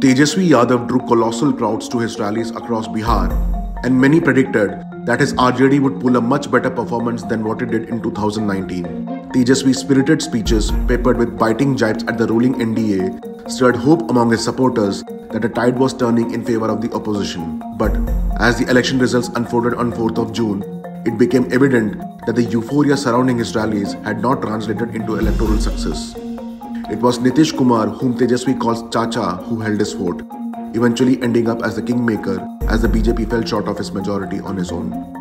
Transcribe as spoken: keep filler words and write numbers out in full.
Tejashwi Yadav drew colossal crowds to his rallies across Bihar, and many predicted that his R J D would pull a much better performance than what it did in two thousand nineteen. Tejashwi's spirited speeches, peppered with biting jibes at the ruling N D A, stirred hope among his supporters that the tide was turning in favor of the opposition. But as the election results unfolded on fourth of June, it became evident that the euphoria surrounding his rallies had not translated into electoral success. It was Nitish Kumar, whom Tejashwi calls Chacha, who held his fort, eventually ending up as the kingmaker as the B J P fell short of his majority on his own.